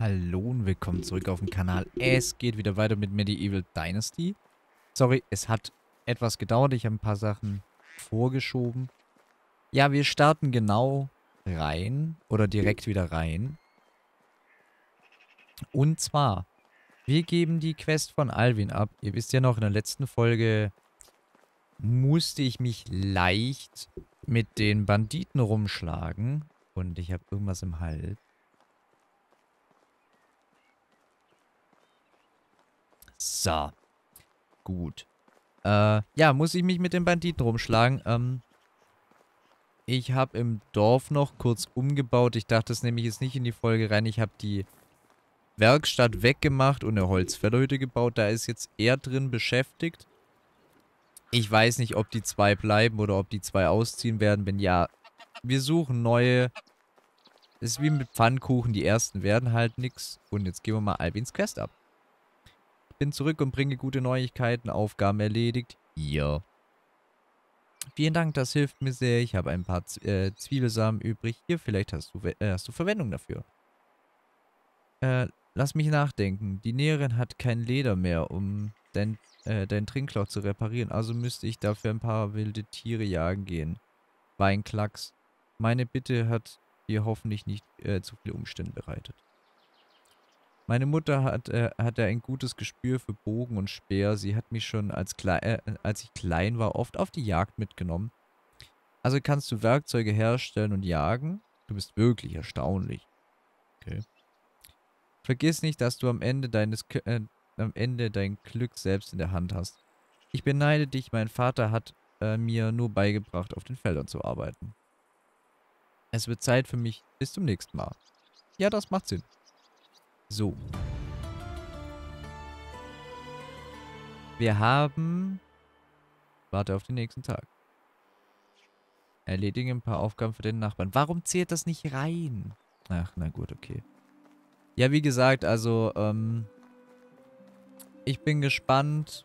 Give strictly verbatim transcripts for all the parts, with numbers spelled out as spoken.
Hallo und willkommen zurück auf dem Kanal. Es geht wieder weiter mit Medieval Dynasty. Sorry, es hat etwas gedauert. Ich habe ein paar Sachen vorgeschoben. Ja, wir starten genau rein oder direkt wieder rein. Und zwar, wir geben die Quest von Alwin ab. Ihr wisst ja noch, in der letzten Folge musste ich mich leicht mit den Banditen rumschlagen. Und ich habe irgendwas im Hals. So. Gut. Äh, ja, muss ich mich mit den Banditen rumschlagen. Ähm, ich habe im Dorf noch kurz umgebaut. Ich dachte, das nehme ich jetzt nicht in die Folge rein. Ich habe die Werkstatt weggemacht und eine Holzfällerhütte gebaut. Da ist jetzt er drin beschäftigt. Ich weiß nicht, ob die zwei bleiben oder ob die zwei ausziehen werden. Wenn ja, wir suchen neue. Das ist wie mit Pfannkuchen. Die ersten werden halt nix. Und jetzt gehen wir mal Albins Quest ab. Bin zurück und bringe gute Neuigkeiten. Aufgaben erledigt. Ja. Vielen Dank, das hilft mir sehr. Ich habe ein paar Z äh, Zwiebelsamen übrig. Hier, vielleicht hast du, äh, hast du Verwendung dafür. Äh, lass mich nachdenken. Die Näherin hat kein Leder mehr, um dein, äh, dein Trinkloch zu reparieren. Also müsste ich dafür ein paar wilde Tiere jagen gehen. War ein Klacks. Meine Bitte hat dir hoffentlich nicht äh, zu viele Umstände bereitet. Meine Mutter hat, äh, hatte ein gutes Gespür für Bogen und Speer. Sie hat mich schon, als, klei äh, als ich klein war, oft auf die Jagd mitgenommen. Also kannst du Werkzeuge herstellen und jagen? Du bist wirklich erstaunlich. Okay. Vergiss nicht, dass du am Ende, deines, äh, am Ende dein Glück selbst in der Hand hast. Ich beneide dich, mein Vater hat äh, mir nur beigebracht, auf den Feldern zu arbeiten. Es wird Zeit für mich. Bis zum nächsten Mal. Ja, das macht Sinn. So. Wir haben... Warte auf den nächsten Tag. Erledigen ein paar Aufgaben für den Nachbarn. Warum zählt das nicht rein? Ach, na gut, okay. Ja, wie gesagt, also, ähm... ich bin gespannt,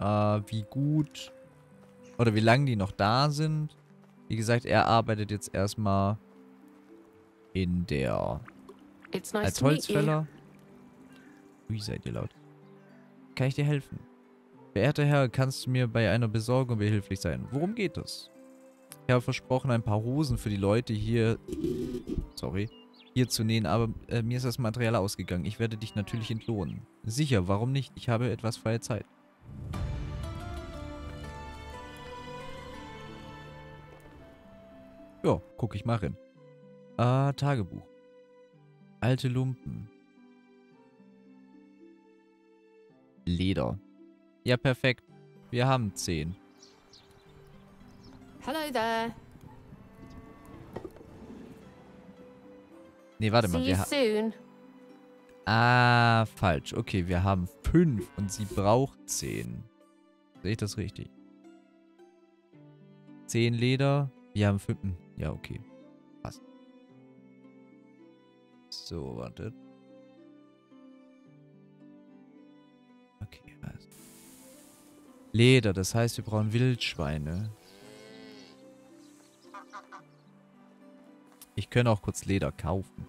äh, wie gut... oder wie lange die noch da sind. Wie gesagt, er arbeitet jetzt erstmal in der... Als Holzfäller. Ui, seid ihr laut. Kann ich dir helfen? Verehrter Herr, kannst du mir bei einer Besorgung behilflich sein? Worum geht es? Ich habe versprochen, ein paar Hosen für die Leute hier... Sorry. Hier zu nähen, aber äh, mir ist das Material ausgegangen. Ich werde dich natürlich entlohnen. Sicher, warum nicht? Ich habe etwas freie Zeit. Ja, guck ich mal rein. Äh, Tagebuch. Alte Lumpen. Leder. Ja, perfekt. Wir haben zehn. Hallo da. Nee, warte mal. Wir haben... Ah, falsch. Okay, wir haben fünf und sie braucht zehn. Sehe ich das richtig? Zehn Leder. Wir haben fünf. Ja, okay. So, wartet. Okay, also. Leder, das heißt, wir brauchen Wildschweine. Ich könnte auch kurz Leder kaufen.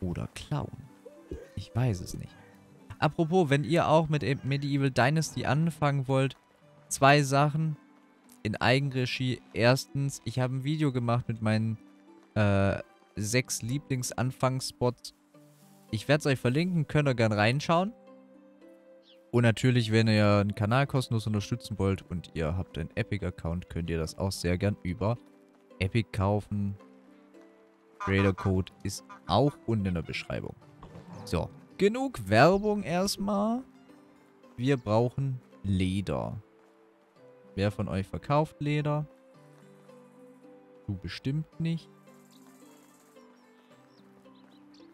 Oder klauen. Ich weiß es nicht. Apropos, wenn ihr auch mit Medieval Dynasty anfangen wollt, zwei Sachen in Eigenregie. Erstens, ich habe ein Video gemacht mit meinen, äh, sechs Lieblingsanfangsspots. Ich werde es euch verlinken, könnt ihr gerne reinschauen. Und natürlich, wenn ihr einen Kanal kostenlos unterstützen wollt und ihr habt einen Epic-Account, könnt ihr das auch sehr gern über Epic kaufen. Creator-Code ist auch unten in der Beschreibung. So, genug Werbung erstmal. Wir brauchen Leder. Wer von euch verkauft Leder? Du bestimmt nicht.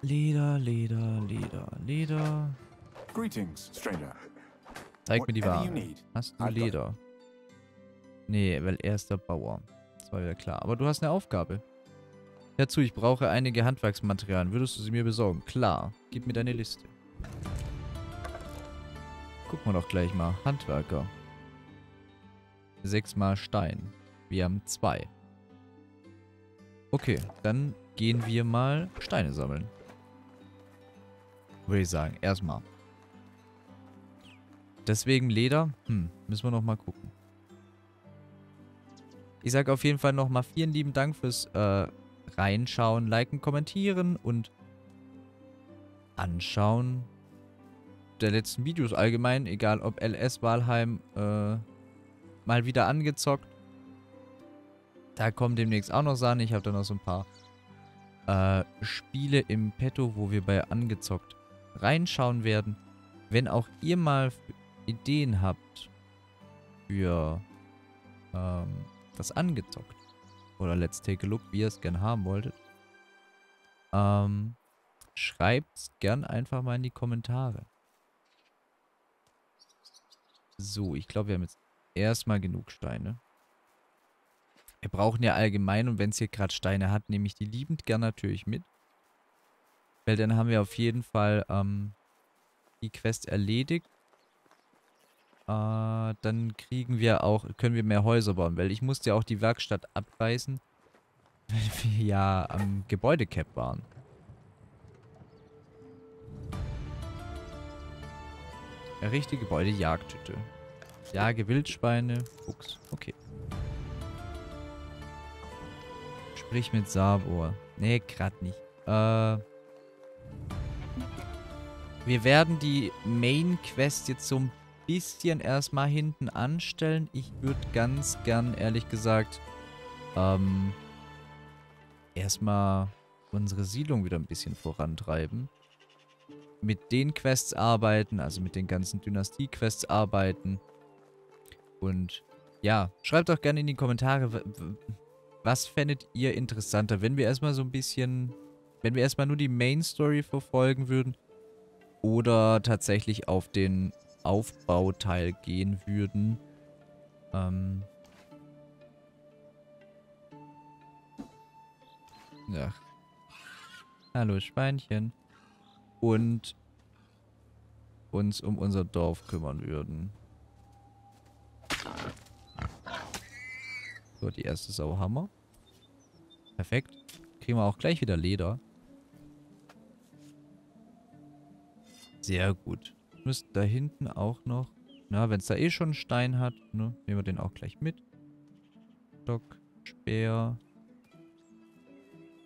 Leder, Leder, Leder, Leder. Greetings, Stranger. Zeig mir die Ware. Hast du Leder? Nee, weil er ist der Bauer. Das war wieder klar. Aber du hast eine Aufgabe. Dazu, ich brauche einige Handwerksmaterialien. Würdest du sie mir besorgen? Klar. Gib mir deine Liste. Gucken wir doch gleich mal. Handwerker. Sechsmal Stein. Wir haben zwei. Okay, dann gehen wir mal Steine sammeln. würde ich sagen. Erstmal. Deswegen Leder. Hm, müssen wir nochmal gucken. Ich sage auf jeden Fall nochmal vielen lieben Dank fürs äh, Reinschauen, Liken, Kommentieren und Anschauen der letzten Videos allgemein. Egal ob L S, Valheim, äh, mal wieder angezockt. Da kommen demnächst auch noch Sahne. Ich habe da noch so ein paar äh, Spiele im Petto, wo wir bei angezockt reinschauen werden. Wenn auch ihr mal Ideen habt für ähm, das angezockt oder Let's Take a Look, wie ihr es gern haben wolltet, ähm, schreibt es gern einfach mal in die Kommentare. So, ich glaube, wir haben jetzt erstmal genug Steine. Wir brauchen ja allgemein, und wenn es hier gerade Steine hat, nehme ich die liebend gern natürlich mit. Weil dann haben wir auf jeden Fall ähm, die Quest erledigt. Äh, dann kriegen wir auch, können wir mehr Häuser bauen, weil ich musste ja auch die Werkstatt abreißen, weil wir ja am Gebäudecap waren. Errichte Gebäudejagdhütte. Jage Wildschweine, Fuchs, okay. Sprich mit Sabor. Nee, gerade nicht. Äh, wir werden die Main-Quest jetzt so ein bisschen erstmal hinten anstellen. Ich würde ganz gern, ehrlich gesagt, ähm, erstmal unsere Siedlung wieder ein bisschen vorantreiben. Mit den Quests arbeiten, also mit den ganzen Dynastie-Quests arbeiten. Und ja, schreibt doch gerne in die Kommentare, was fändet ihr interessanter, wenn wir erstmal so ein bisschen, wenn wir erstmal nur die Main-Story verfolgen würden oder tatsächlich auf den Aufbauteil gehen würden. Ähm ja. Hallo Schweinchen. Und uns um unser Dorf kümmern würden. So, die erste Sau haben wir. Perfekt. Kriegen wir auch gleich wieder Leder. Sehr gut. Müsste da hinten auch noch... Na, wenn es da eh schon einen Stein hat, ne, nehmen wir den auch gleich mit. Stock, Speer.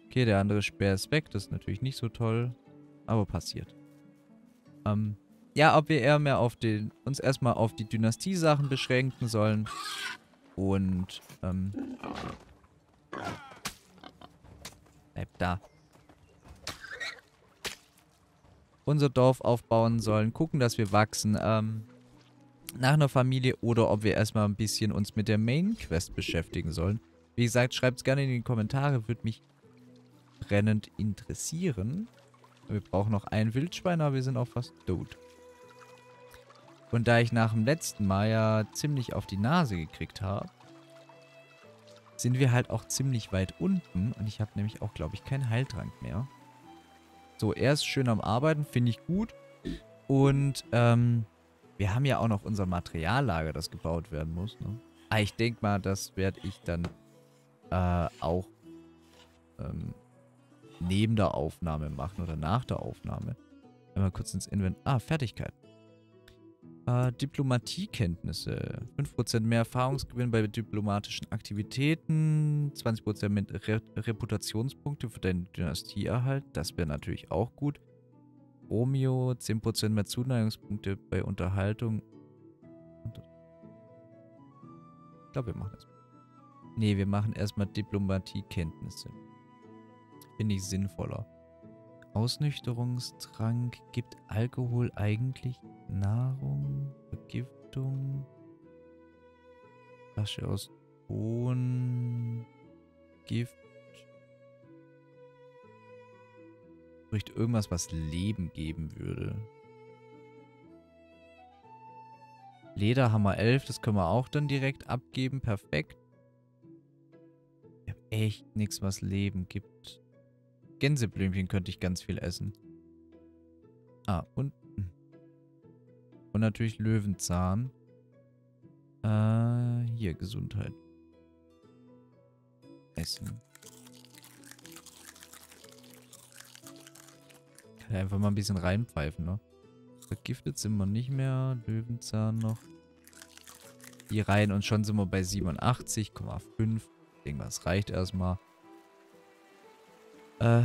Okay, der andere Speer ist weg. Das ist natürlich nicht so toll. Aber passiert. Ähm, ja, ob wir eher mehr auf den, uns erstmal auf die Dynastie-Sachen beschränken sollen. Und, ähm. bleib da. Unser Dorf aufbauen sollen. Gucken, dass wir wachsen. Ähm, nach einer Familie. Oder ob wir erstmal ein bisschen uns mit der Main-Quest beschäftigen sollen. Wie gesagt, schreibt es gerne in die Kommentare. Würde mich brennend interessieren. Wir brauchen noch ein Wildschwein, aber wir sind auch fast tot. Und da ich nach dem letzten Mal ja ziemlich auf die Nase gekriegt habe, sind wir halt auch ziemlich weit unten. Und ich habe nämlich auch, glaube ich, keinen Heiltrank mehr. So, er ist schön am Arbeiten, finde ich gut. Und ähm, wir haben ja auch noch unser Materiallager, das gebaut werden muss. Ne? Ah, ich denke mal, das werde ich dann äh, auch... Ähm, neben der Aufnahme machen oder nach der Aufnahme. Einmal kurz ins Inventar. Ah, Fertigkeit. Äh, Diplomatiekenntnisse. fünf Prozent mehr Erfahrungsgewinn bei diplomatischen Aktivitäten. zwanzig Prozent mit Re Reputationspunkte für deine Dynastie erhalten. Das wäre natürlich auch gut. Romeo. zehn Prozent mehr Zuneigungspunkte bei Unterhaltung. Ich glaube, wir machen das. Ne, wir machen erstmal Diplomatiekenntnisse. Finde ich sinnvoller. Ausnüchterungstrank. Gibt Alkohol eigentlich Nahrung? Vergiftung? Flasche aus Ton. Gift. Spricht irgendwas, was Leben geben würde. Lederhammer elf, das können wir auch dann direkt abgeben. Perfekt. Ich habe echt nichts, was Leben gibt. Gänseblümchen könnte ich ganz viel essen. Ah, und... Und natürlich Löwenzahn. Äh, hier, Gesundheit. Essen. Einfach mal ein bisschen reinpfeifen, ne? Vergiftet sind wir nicht mehr. Löwenzahn noch. Die rein und schon sind wir bei siebenundachtzig Komma fünf. Ich denke mal, das reicht erstmal. Äh,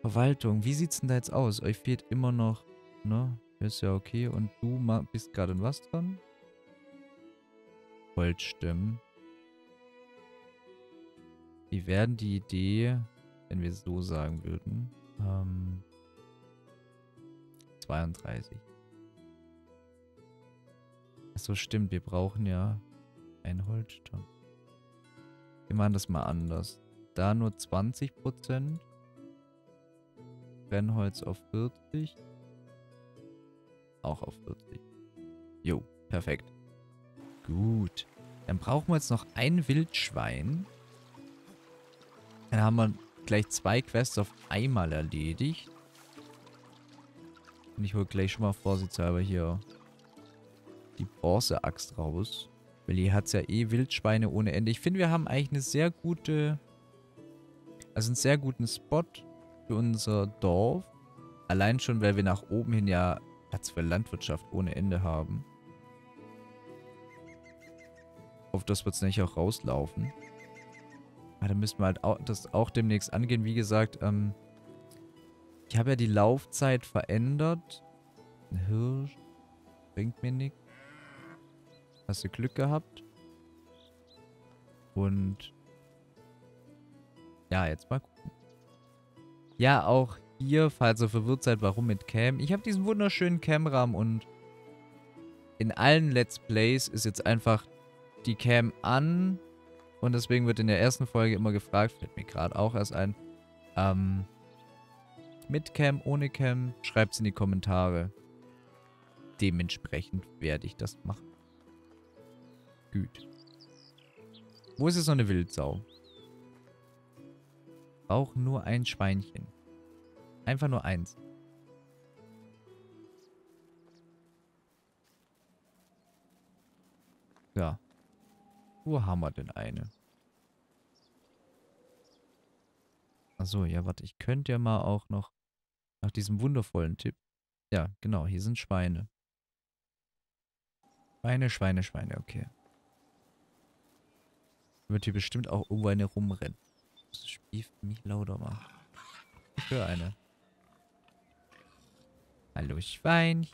Verwaltung. Wie sieht's denn da jetzt aus? Euch fehlt immer noch, ne? Ist ja okay. Und du bist gerade in was dran? Goldstimmen. Wie werden die Idee, wenn wir so sagen würden, ähm, zweiunddreißig. Achso, stimmt, wir brauchen ja einen Holzstamm. Wir machen das mal anders. Da nur zwanzig Prozent. Brennholz auf vierzig. Auch auf vierzig. Jo, perfekt. Gut. Dann brauchen wir jetzt noch ein Wildschwein. Dann haben wir gleich zwei Quests auf einmal erledigt. Und ich hole gleich schon mal vorsichtshalber hier die Bronze-Axt raus. Weil hier hat es ja eh Wildschweine ohne Ende. Ich finde, wir haben eigentlich eine sehr gute... Also einen sehr guten Spot für unser Dorf. Allein schon, weil wir nach oben hin ja Platz für Landwirtschaft ohne Ende haben. Auf das wird es nicht auch rauslaufen. Aber da müssen wir halt auch, das auch demnächst angehen. Wie gesagt, ähm, ich habe ja die Laufzeit verändert. Ein Hirsch bringt mir nichts. Hast du Glück gehabt. Und ja, jetzt mal gucken. Ja, auch hier, falls ihr verwirrt seid, warum mit Cam. Ich habe diesen wunderschönen Cam-Rahmen und in allen Let's Plays ist jetzt einfach die Cam an. Und deswegen wird in der ersten Folge immer gefragt, fällt mir gerade auch erst ein, ähm, mit Cam, ohne Cam, schreibt es in die Kommentare. Dementsprechend werde ich das machen. Gut. Wo ist jetzt noch eine Wildsau? Auch nur ein Schweinchen. Einfach nur eins. Ja. Wo haben wir denn eine? Achso, ja, warte. Ich könnte ja mal auch noch nach diesem wundervollen Tipp. Ja, genau. Hier sind Schweine. Schweine, Schweine, Schweine. Okay. Wird hier bestimmt auch irgendwo eine rumrennen. Das Spiel für mich lauter machen. Ich höre eine. Hallo Schweinchen.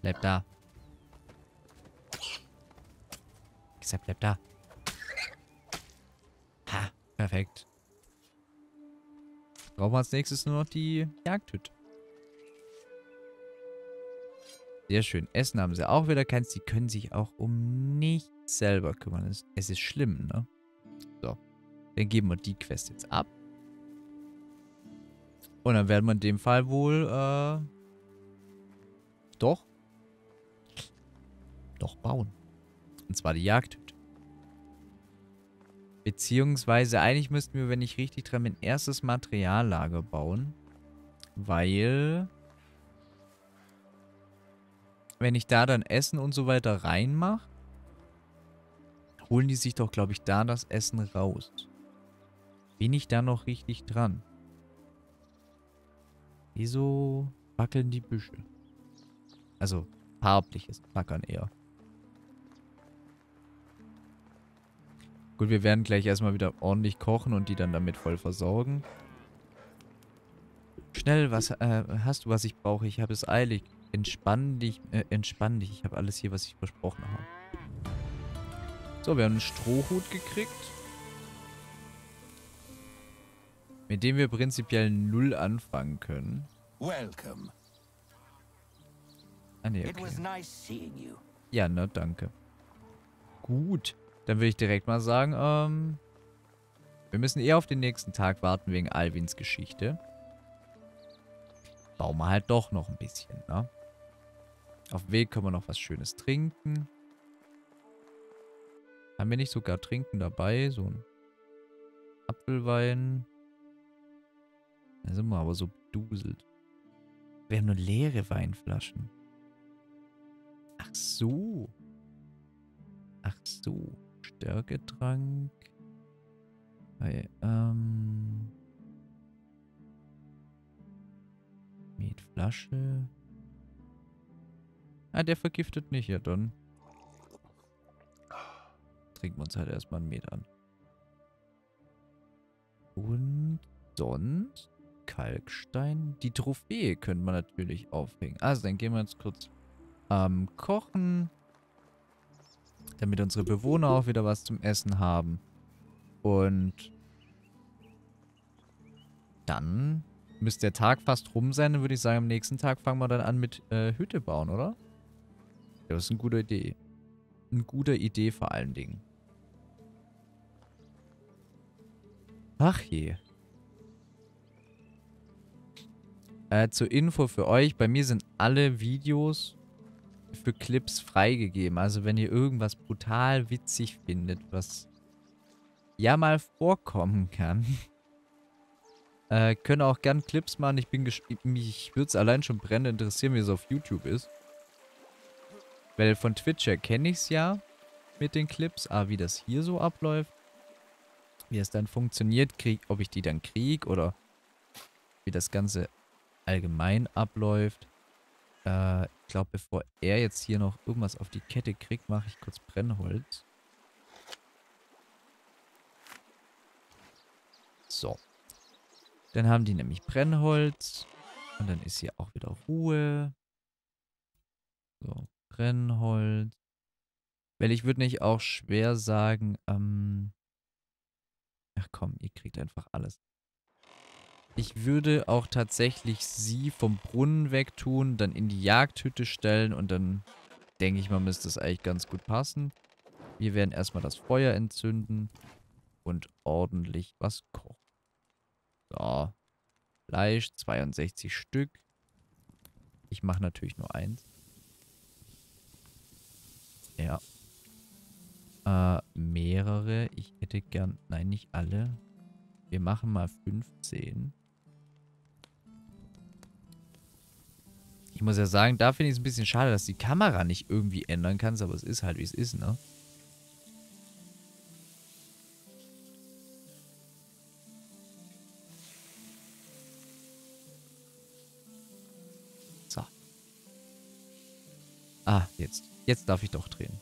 Bleib da. Ich sag, bleib da. Ha, perfekt. Brauchen wir als nächstes nur noch die Jagdhütte. Sehr schön. Essen haben sie auch wieder keins. Die können sich auch um nichts selber kümmern. Es ist schlimm, ne? So. Dann geben wir die Quest jetzt ab. Und dann werden wir in dem Fall wohl, äh... doch. Doch bauen. Und zwar die Jagdhütte. Beziehungsweise, eigentlich müssten wir, wenn ich richtig dran bin, ein erstes Materiallager bauen. Weil... wenn ich da dann Essen und so weiter reinmache, holen die sich doch, glaube ich, da das Essen raus. Bin ich da noch richtig dran? Wieso wackeln die Büsche? Also farbliches Flackern eher. Gut, wir werden gleich erstmal wieder ordentlich kochen und die dann damit voll versorgen. Schnell, was äh, hast du, was ich brauche? Ich habe es eilig. Entspann dich, äh, entspann dich. Ich habe alles hier, was ich versprochen habe. So, wir haben einen Strohhut gekriegt. Mit dem wir prinzipiell null anfangen können. Welcome. Ah, nee, okay. Ja, ne, danke. Gut, dann würde ich direkt mal sagen, ähm, wir müssen eher auf den nächsten Tag warten wegen Alwins Geschichte. Bauen wir halt doch noch ein bisschen, ne? Auf dem Weg können wir noch was Schönes trinken. Haben wir nicht sogar Trinken dabei? So ein Apfelwein. Da sind wir aber so beduselt. Wir haben nur leere Weinflaschen. Ach so. Ach so. Stärketrank. Hey, ähm. Mietflasche. Ah, der vergiftet nicht, ja dann. Trinken wir uns halt erstmal einen Met an. Und sonst Kalkstein. Die Trophäe können wir natürlich aufhängen. Also dann gehen wir jetzt kurz am ähm, Kochen. Damit unsere Bewohner auch wieder was zum Essen haben. Und dann müsste der Tag fast rum sein. Dann würde ich sagen, am nächsten Tag fangen wir dann an mit äh, Hütte bauen, oder? Ja, das ist eine gute Idee. Eine gute Idee vor allen Dingen. Ach je. Äh, zur Info für euch, bei mir sind alle Videos für Clips freigegeben. Also wenn ihr irgendwas brutal witzig findet, was ja mal vorkommen kann, äh, könnt ihr auch gern Clips machen. Ich bin gespannt, mich würde es allein schon brennend interessieren, wie es auf YouTube ist. Weil von Twitch her kenne ich es ja mit den Clips. Ah, wie das hier so abläuft. Wie es dann funktioniert, krieg, ob ich die dann kriege oder wie das Ganze allgemein abläuft. Äh, ich glaube, bevor er jetzt hier noch irgendwas auf die Kette kriegt, mache ich kurz Brennholz. So. Dann haben die nämlich Brennholz. Und dann ist hier auch wieder Ruhe. So, Brennholz. Weil ich würde nicht auch schwer sagen, ähm... ach komm, ihr kriegt einfach alles. Ich würde auch tatsächlich sie vom Brunnen wegtun, dann in die Jagdhütte stellen und dann, denke ich mal, müsste das eigentlich ganz gut passen. Wir werden erstmal das Feuer entzünden und ordentlich was kochen. So. Fleisch, zweiundsechzig Stück. Ich mache natürlich nur eins. Ja. Äh, mehrere. Ich hätte gern... Nein, nicht alle. Wir machen mal fünfzehn. Ich muss ja sagen, da finde ich es ein bisschen schade, dass die Kamera nicht irgendwie ändern kannst, aber es ist halt, wie es ist, ne? So. Ah, jetzt. Jetzt darf ich doch drehen.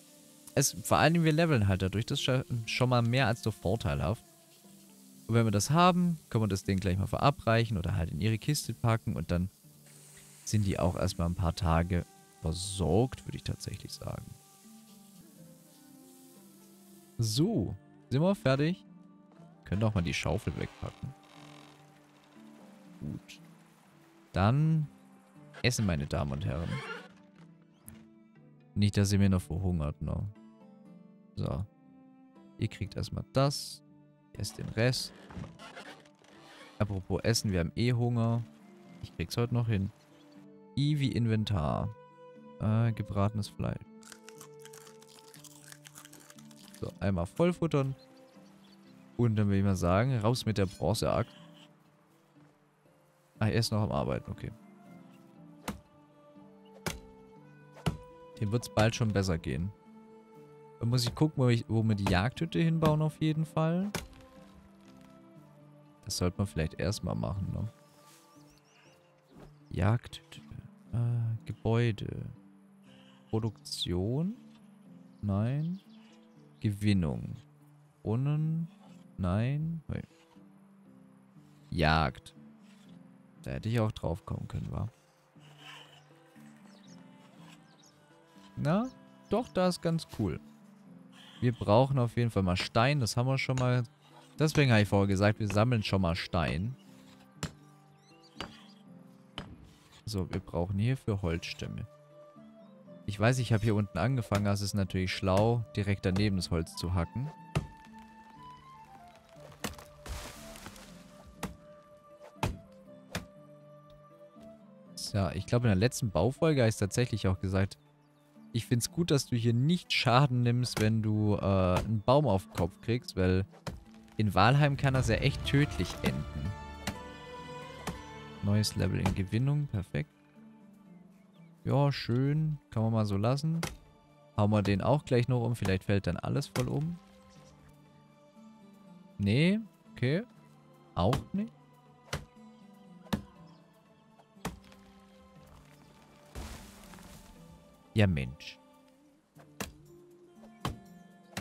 Es, vor allem wir leveln halt dadurch, das ist schon mal mehr als so vorteilhaft. Und wenn wir das haben, können wir das Ding gleich mal verabreichen oder halt in ihre Kiste packen und dann sind die auch erstmal ein paar Tage versorgt, würde ich tatsächlich sagen. So, sind wir fertig? Können auch mal die Schaufel wegpacken. Gut. Dann essen, meine Damen und Herren. Nicht, dass ihr mir noch verhungert, ne? So. Ihr kriegt erstmal das. Ich esse den Rest. Apropos Essen, wir haben eh Hunger. Ich krieg's heute noch hin. I wie Inventar. Äh, gebratenes Fleisch. So, einmal vollfuttern. Und dann will ich mal sagen, raus mit der Bronzeaxt. Ah, er ist noch am Arbeiten, okay. Dem wird es bald schon besser gehen. Dann muss ich gucken, wo, ich, wo wir die Jagdhütte hinbauen auf jeden Fall. Das sollte man vielleicht erstmal machen, ne? Jagdhütte. Äh, Gebäude. Produktion. Nein. Gewinnung. Brunnen. Nein. Hey. Jagd. Da hätte ich auch drauf kommen können, wa? Na, doch, da ist ganz cool. Wir brauchen auf jeden Fall mal Stein. Das haben wir schon mal. Deswegen habe ich vorher gesagt, wir sammeln schon mal Stein. So, wir brauchen hierfür Holzstämme. Ich weiß, ich habe hier unten angefangen. Das ist natürlich schlau, direkt daneben das Holz zu hacken. Ja, ich glaube, in der letzten Baufolge habe ich tatsächlich auch gesagt... Ich finde es gut, dass du hier nicht Schaden nimmst, wenn du äh, einen Baum auf den Kopf kriegst, weil in Valheim kann das ja echt tödlich enden. Neues Level in Gewinnung, perfekt. Ja, schön. Kann man mal so lassen. Hauen wir den auch gleich noch um. Vielleicht fällt dann alles voll um. Nee. Okay. Auch nicht. Ja, Mensch.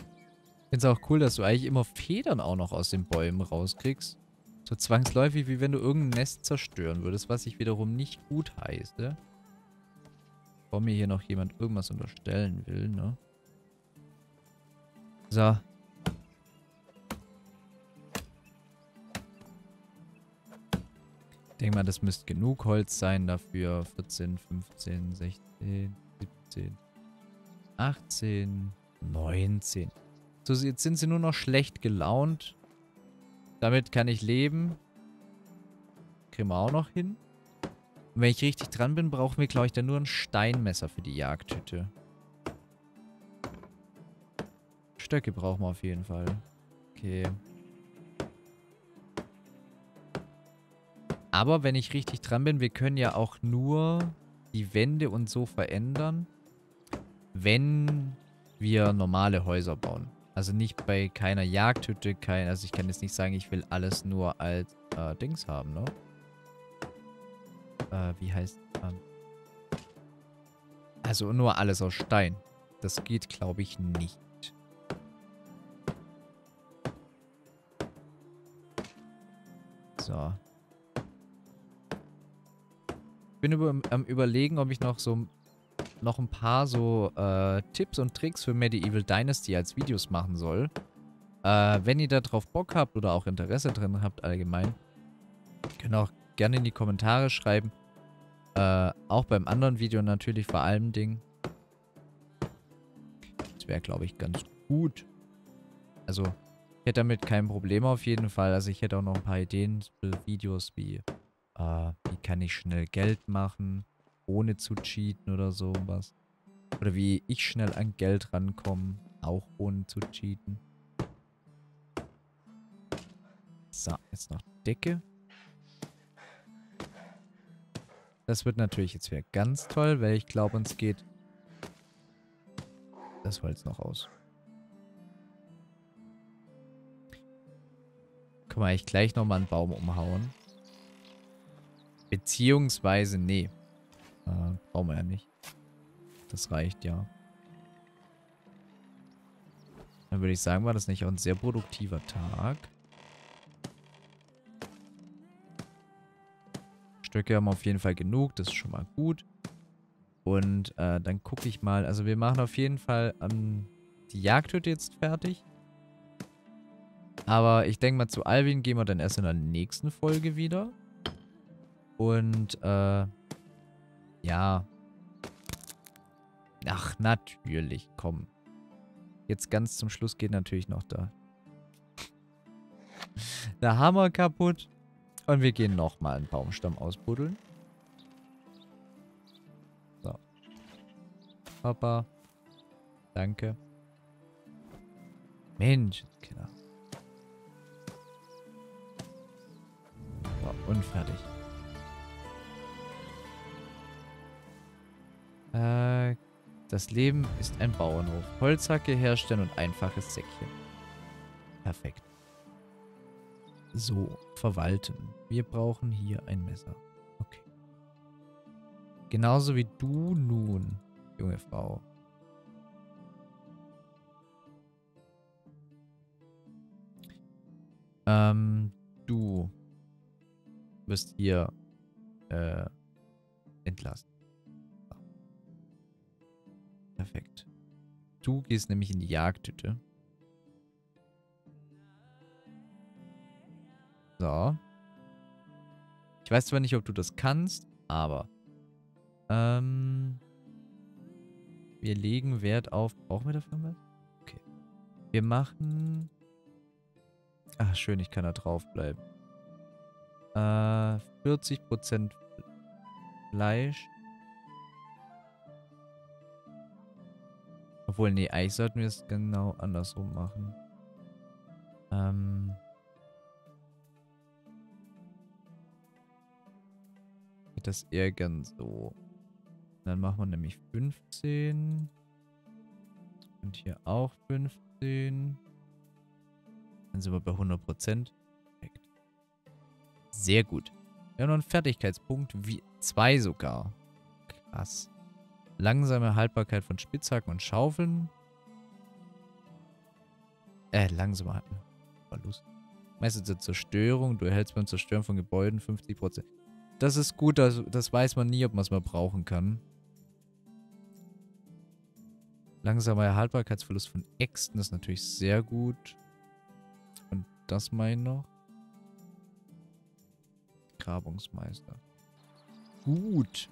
Ich finde es auch cool, dass du eigentlich immer Federn auch noch aus den Bäumen rauskriegst. So zwangsläufig, wie wenn du irgendein Nest zerstören würdest, was ich wiederum nicht gut heiße. Bevor mir hier noch jemand irgendwas unterstellen will, ne? So. Ich denke mal, das müsste genug Holz sein dafür. vierzehn, fünfzehn, sechzehn, siebzehn, achtzehn, neunzehn. So, jetzt sind sie nur noch schlecht gelaunt. Damit kann ich leben. Kriegen wir auch noch hin. Und wenn ich richtig dran bin, brauchen wir, glaube ich, dann nur ein Steinmesser für die Jagdhütte. Stöcke brauchen wir auf jeden Fall. Okay. Aber wenn ich richtig dran bin, wir können ja auch nur die Wände und so verändern, wenn wir normale Häuser bauen. Also nicht bei keiner Jagdhütte, kein, also ich kann jetzt nicht sagen, ich will alles nur als äh, Dings haben, ne? Äh, wie heißt das? Also nur alles aus Stein. Das geht, glaube ich, nicht. So. Ich bin über, am Überlegen, ob ich noch so noch ein paar so äh, Tipps und Tricks für Medieval Dynasty als Videos machen soll. Äh, wenn ihr da drauf Bock habt oder auch Interesse drin habt allgemein, könnt ihr auch gerne in die Kommentare schreiben. Äh, auch beim anderen Video natürlich vor allem Dingen. Das wäre, glaube ich, ganz gut. Also, ich hätte damit kein Problem auf jeden Fall. Also, ich hätte auch noch ein paar Ideen für Videos wie, äh, wie kann ich schnell Geld machen, ohne zu cheaten oder so was. Oder wie ich schnell an Geld rankomme, auch ohne zu cheaten. So, jetzt noch Decke. Das wird natürlich jetzt wieder ganz toll, weil ich glaube, uns geht das Holz noch aus. Guck mal, ich gleich nochmal einen Baum umhauen. Beziehungsweise, nee. Äh, brauchen wir ja nicht. Das reicht ja. Dann würde ich sagen, war das nicht auch ein sehr produktiver Tag. Stöcke haben wir auf jeden Fall genug, das ist schon mal gut. Und äh, dann gucke ich mal, also wir machen auf jeden Fall ähm, die Jagdhütte jetzt fertig. Aber ich denke mal, zu Alwin gehen wir dann erst in der nächsten Folge wieder. Und äh, ja. Ach, natürlich. Komm. Jetzt ganz zum Schluss geht natürlich noch da. Der Hammer kaputt. Und wir gehen nochmal einen Baumstamm ausbuddeln. So. Papa. Danke. Mensch, Kinder. So, und fertig. Das Leben ist ein Bauernhof. Holzhacke herstellen und einfaches Säckchen. Perfekt. So, verwalten. Wir brauchen hier ein Messer. Okay. Genauso wie du nun, junge Frau. Ähm, du wirst hier äh, entlassen. Perfekt. Du gehst nämlich in die Jagdhütte. So. Ich weiß zwar nicht, ob du das kannst, aber ähm, wir legen Wert auf... Brauchen wir dafür was? Okay. Wir machen... Ach, schön, ich kann da drauf bleiben. Äh, vierzig Prozent Fleisch. Obwohl, nee, eigentlich sollten wir es genau andersrum machen. Ähm. Das eher gern so. Dann machen wir nämlich fünfzehn. Und hier auch fünfzehn. Dann sind wir bei hundert Prozent. Perfekt. Sehr gut. Wir haben noch einen Fertigkeitspunkt. Wie zwei sogar. Krass. Langsame Haltbarkeit von Spitzhacken und Schaufeln. Äh, langsame Haltbarkeit. Verlust. Messe zur Zerstörung. Du erhältst beim Zerstören von Gebäuden fünfzig Prozent. Das ist gut, das, das weiß man nie, ob man es mal brauchen kann. Langsamer Haltbarkeitsverlust von Äxten ist natürlich sehr gut. Und das meine ich noch. Grabungsmeister. Gut.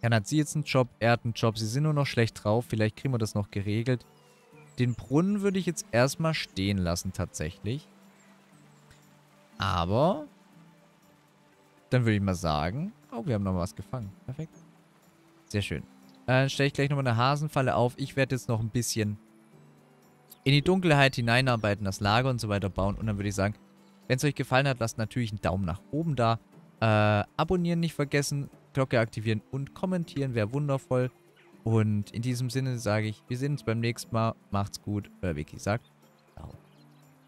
Dann hat sie jetzt einen Job, er hat einen Job. Sie sind nur noch schlecht drauf. Vielleicht kriegen wir das noch geregelt. Den Brunnen würde ich jetzt erstmal stehen lassen, tatsächlich. Aber dann würde ich mal sagen, oh, wir haben noch was gefangen. Perfekt. Sehr schön. Dann stelle ich gleich nochmal eine Hasenfalle auf. Ich werde jetzt noch ein bisschen in die Dunkelheit hineinarbeiten, das Lager und so weiter bauen. Und dann würde ich sagen, wenn es euch gefallen hat, lasst natürlich einen Daumen nach oben da. Äh, abonnieren nicht vergessen, Glocke aktivieren und kommentieren. Wäre wundervoll. Und in diesem Sinne sage ich, wir sehen uns beim nächsten Mal. Macht's gut, euer Vicky sagt.